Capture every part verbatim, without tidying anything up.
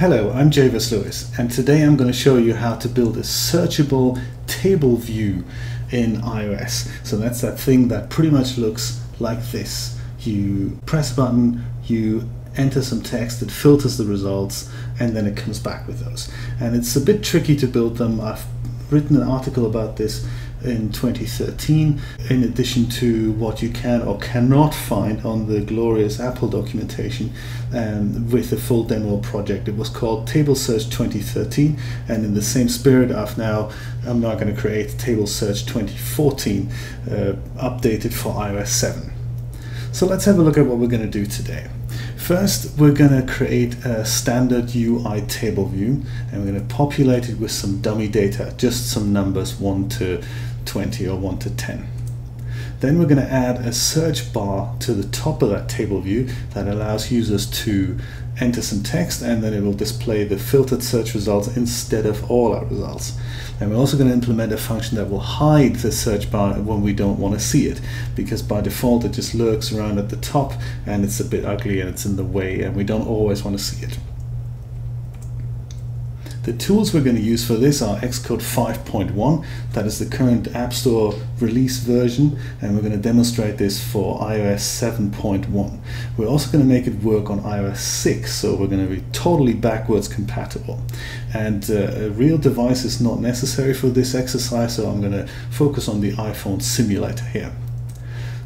Hello, I'm Javis Lewis, and today I'm going to show you how to build a searchable table view in iOS. So that's that thing that pretty much looks like this. You press a button, you enter some text, it filters the results, and then it comes back with those. And it's a bit tricky to build them. I've written an article about this in twenty thirteen, in addition to what you can or cannot find on the glorious Apple documentation, um, with a full demo project. It was called TableSearch twenty thirteen, and in the same spirit I've now I'm now going to create TableSearch twenty fourteen, uh, updated for iOS seven. So let's have a look at what we're going to do today. First, we're going to create a standard U I table view, and we're going to populate it with some dummy data, just some numbers one to twenty or one to ten. Then we're going to add a search bar to the top of that table view that allows users to enter some text, and then it will display the filtered search results instead of all our results. And we're also going to implement a function that will hide the search bar when we don't want to see it, because by default it just lurks around at the top and it's a bit ugly and it's in the way and we don't always want to see it. The tools we're going to use for this are Xcode five point one, that is the current App Store release version, and we're going to demonstrate this for iOS seven point one. We're also going to make it work on iOS six, so we're going to be totally backwards compatible. And uh, a real device is not necessary for this exercise, so I'm going to focus on the iPhone simulator here.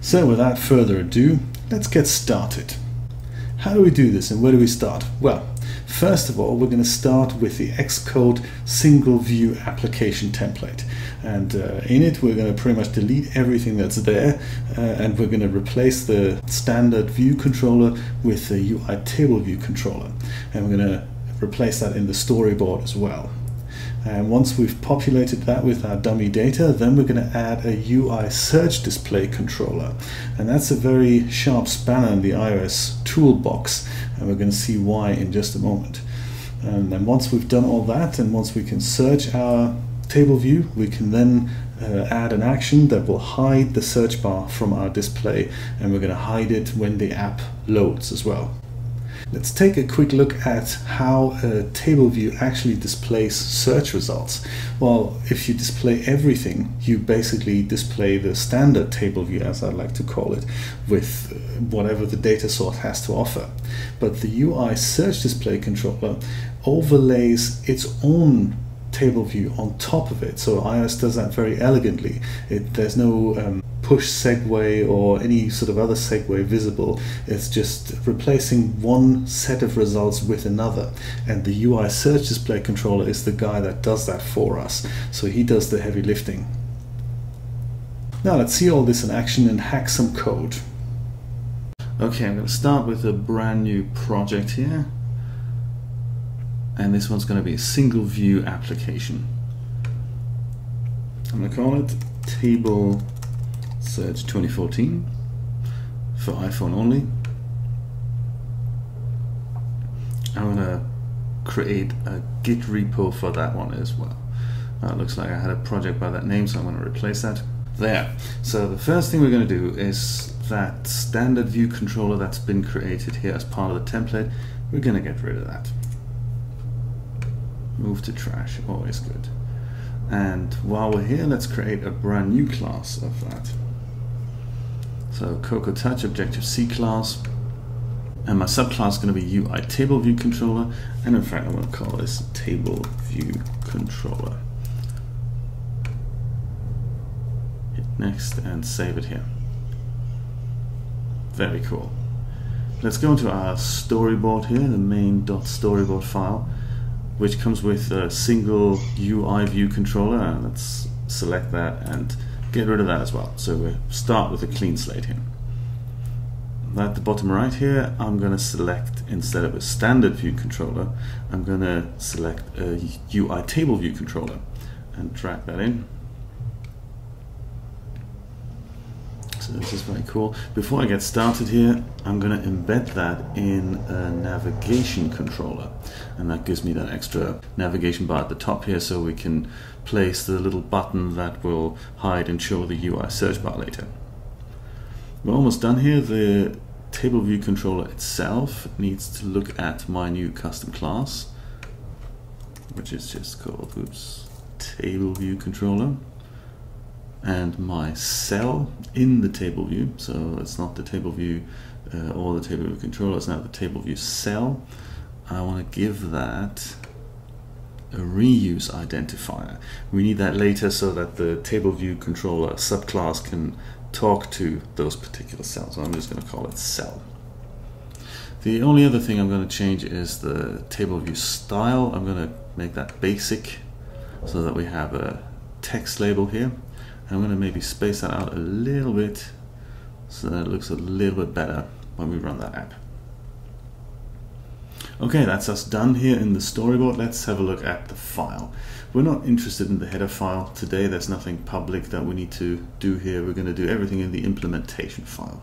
So without further ado, let's get started. How do we do this and where do we start? Well, first of all, we're going to start with the Xcode single view application template, and uh, in it we're going to pretty much delete everything that's there, uh, and we're going to replace the standard view controller with the U I table view controller, and we're going to replace that in the storyboard as well. And once we've populated that with our dummy data, then we're going to add a U I search display controller, and that's a very sharp spanner in the iOS toolbox, and we're going to see why in just a moment. And then once we've done all that, and once we can search our table view, we can then uh, add an action that will hide the search bar from our display, and we're going to hide it when the app loads as well. Let's take a quick look at how a table view actually displays search results. Well, if you display everything, you basically display the standard table view, as I like to call it, with whatever the data source has to offer. But the U I search display controller overlays its own table view on top of it, so iOS does that very elegantly. It, there's no um, push segue or any sort of other segue visible. It's just replacing one set of results with another, and the U I search display controller is the guy that does that for us, so he does the heavy lifting. Now let's see all this in action and hack some code. Okay, I'm going to start with a brand new project here, and this one's going to be a single view application. I'm going to call it table Search twenty fourteen for iPhone only. I'm going to create a Git repo for that one as well. Uh, it looks like I had a project by that name, so I'm going to replace that. There. So the first thing we're going to do is that standard view controller that's been created here as part of the template. We're going to get rid of that. Move to trash, always good. And while we're here, let's create a brand new class of that. So Cocoa Touch Objective C class, and my subclass is going to be U I Table View Controller, and in fact I want to call this Table View Controller. Hit next and save it here. Very cool. Let's go into our storyboard here, the main.storyboard file, which comes with a single U I view controller, and let's select that and get rid of that as well. So we'll start with a clean slate here. At the bottom right here, I'm going to select, instead of a standard view controller, I'm going to select a U I table view controller and drag that in. So this is very cool. Before I get started here, I'm going to embed that in a navigation controller, and that gives me that extra navigation bar at the top here, so we can place the little button that will hide and show the U I search bar later. We're almost done here. The table view controller itself needs to look at my new custom class, which is just called oops, TableViewController, and my cell in the table view. So it's not the table view uh, or the table view controller, it's now the table view cell. I want to give that a reuse identifier. We need that later so that the table view controller subclass can talk to those particular cells. So I'm just going to call it cell. The only other thing I'm going to change is the table view style. I'm going to make that basic so that we have a text label here. I'm going to maybe space that out a little bit so that it looks a little bit better when we run that app. Okay, that's us done here in the storyboard. Let's have a look at the file. We're not interested in the header file today. There's nothing public that we need to do here. We're going to do everything in the implementation file.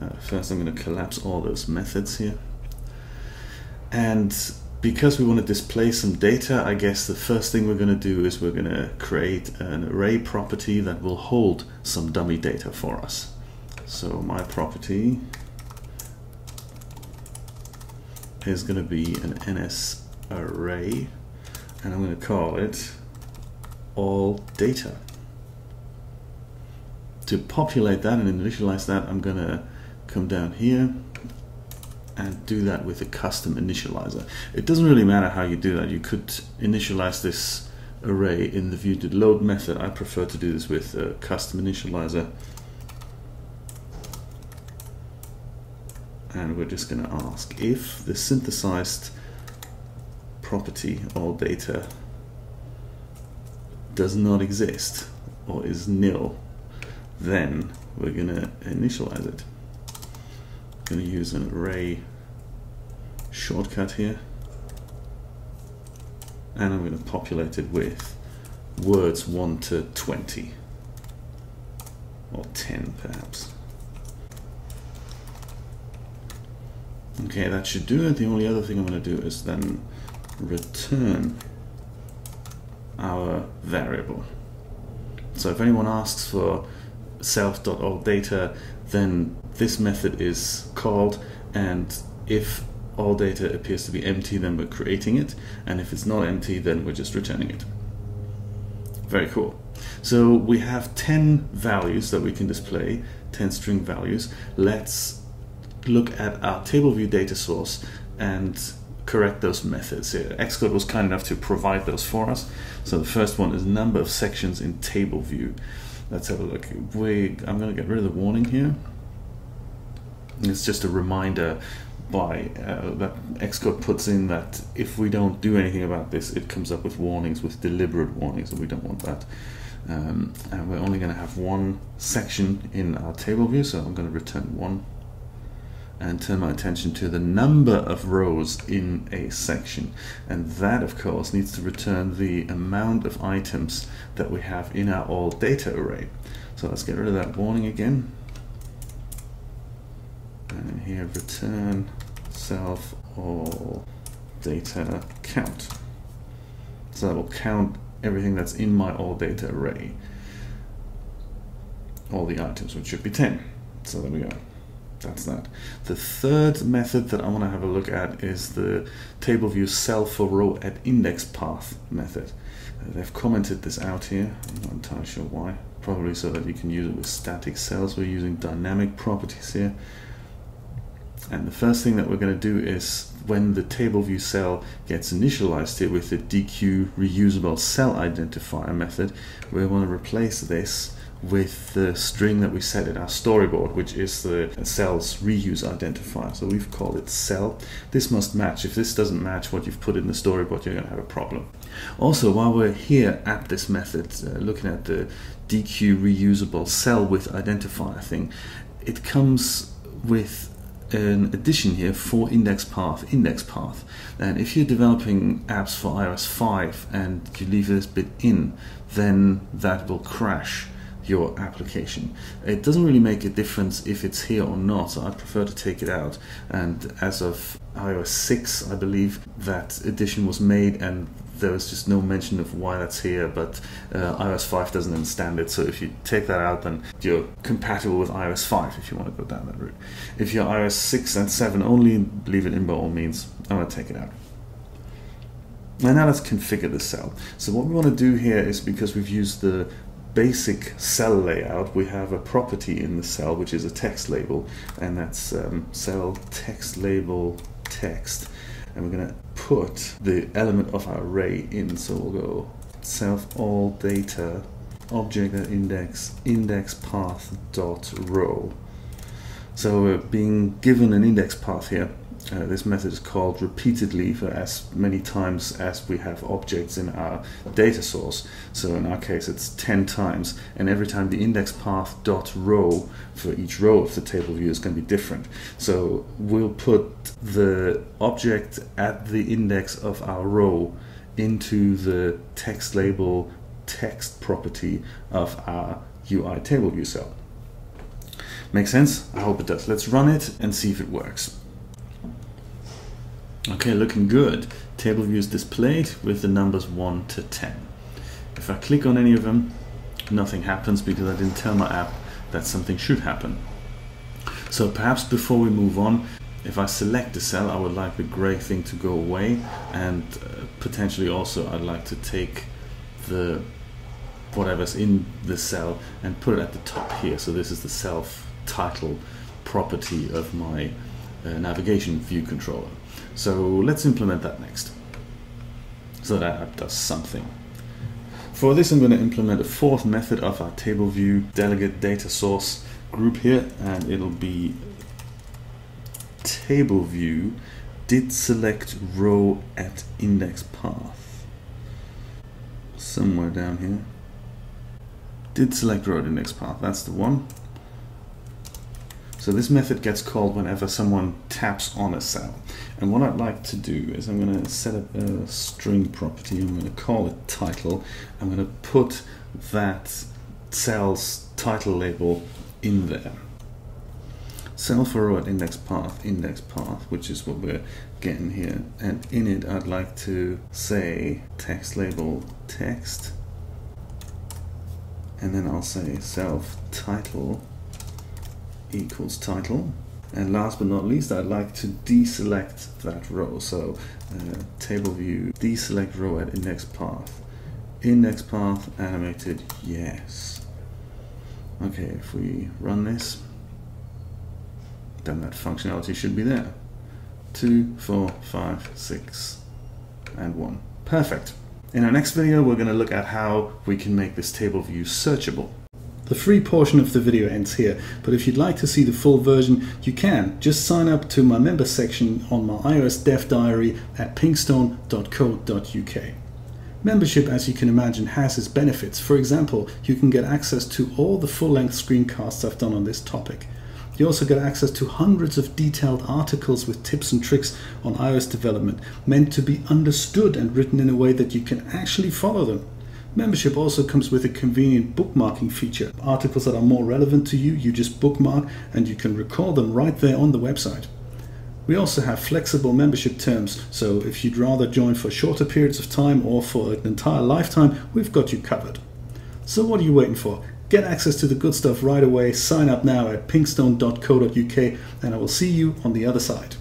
Uh, first, I'm going to collapse all those methods here. And because we want to display some data, I guess the first thing we're going to do is we're going to create an array property that will hold some dummy data for us. So my property is going to be an NSArray, and I'm going to call it all data. To populate that and initialize that, I'm going to come down here and do that with a custom initializer. It doesn't really matter how you do that. You could initialize this array in the viewDidLoad method. I prefer to do this with a custom initializer. And we're just going to ask if the synthesized property all data does not exist or is nil, then we're going to initialize it. Going to use an array shortcut here, and I'm going to populate it with words one to twenty or ten perhaps. Okay, that should do it. The only other thing I'm going to do is then return our variable. So if anyone asks for self.allData, then this method is called, and if all data appears to be empty, then we're creating it, and if it's not empty, then we're just returning it. Very cool. So we have ten values that we can display, ten string values. Let's look at our table view data source and correct those methods here. Xcode was kind enough to provide those for us. So the first one is number of sections in table view. Let's have a look. We, I'm going to get rid of the warning here. It's just a reminder by uh, that Xcode puts in that if we don't do anything about this, it comes up with warnings, with deliberate warnings, and we don't want that. Um, and we're only going to have one section in our table view, so I'm going to return one and turn my attention to the number of rows in a section. And that, of course, needs to return the amount of items that we have in our all data array. So let's get rid of that warning again. And in here, return self all data count. So that will count everything that's in my all data array. All the items, which should be ten. So there we go. That's that. The third method that I want to have a look at is the table view cell for row at index path method. Uh, they've commented this out here. I'm not entirely sure why. Probably so that you can use it with static cells. We're using dynamic properties here. And the first thing that we're going to do is when the table view cell gets initialized here with the D Q reusable cell identifier method, we want to replace this with the string that we set in our storyboard, which is the cell's reuse identifier. So we've called it cell. This must match. If this doesn't match what you've put in the storyboard, you're going to have a problem. Also, while we're here at this method, uh, looking at the D Q reusable cell with identifier thing, it comes with an addition here for index path, index path. And if you're developing apps for i O S five and you leave this bit in, then that will crash your application. It doesn't really make a difference if it's here or not, so I prefer to take it out. And as of i O S six, I believe that addition was made, and there was just no mention of why that's here, but uh, i O S five doesn't understand it, so if you take that out, then you're compatible with i O S five if you want to go down that route. If you're i O S six and seven only, leave it in by all means. I'm going to take it out. And now let's configure the cell. So what we want to do here is, because we've used the basic cell layout, we have a property in the cell which is a text label, and that's um, cell text label text, and we're going to put the element of our array in. So we'll go self all data object index index path dot row. So we're being given an index path here. Uh, this method is called repeatedly for as many times as we have objects in our data source. So in our case it's ten times, and every time the index path dot row for each row of the table view is going to be different. So we'll put the object at the index of our row into the text label text property of our U I table view cell. Makes sense? I hope it does. Let's run it and see if it works. Okay, looking good. Table view is displayed with the numbers one to ten. If I click on any of them, nothing happens because I didn't tell my app that something should happen. So perhaps before we move on, if I select the cell, I would like the gray thing to go away, and uh, potentially also I'd like to take the whatever's in the cell and put it at the top here. So this is the self-title property of my uh, navigation view controller. So let's implement that next, so that app does something. For this, I'm going to implement a fourth method of our table view delegate data source group here, and it'll be table view did select row at index path, somewhere down here. Did select row at index path, that's the one. So this method gets called whenever someone taps on a cell. And what I'd like to do is I'm going to set up a string property. I'm going to call it title. I'm going to put that cell's title label in there. Cell for row at index path, index path, which is what we're getting here. And in it, I'd like to say text label text. And then I'll say self title equals title, and last but not least I'd like to deselect that row. So uh, table view deselect row at index path, index path animated, yes. Okay, if we run this, then that functionality should be there. Two, four, five, six, and one. Perfect. In our next video we're going to look at how we can make this table view searchable. The free portion of the video ends here, but if you'd like to see the full version, you can. Just sign up to my member section on my iOS Dev Diary at pinkstone dot co dot U K. Membership, as you can imagine, has its benefits. For example, you can get access to all the full-length screencasts I've done on this topic. You also get access to hundreds of detailed articles with tips and tricks on iOS development, meant to be understood and written in a way that you can actually follow them. Membership also comes with a convenient bookmarking feature. Articles that are more relevant to you, you just bookmark and you can recall them right there on the website. We also have flexible membership terms, so if you'd rather join for shorter periods of time or for an entire lifetime, we've got you covered. So what are you waiting for? Get access to the good stuff right away. Sign up now at pinkstone dot co dot U K, and I will see you on the other side.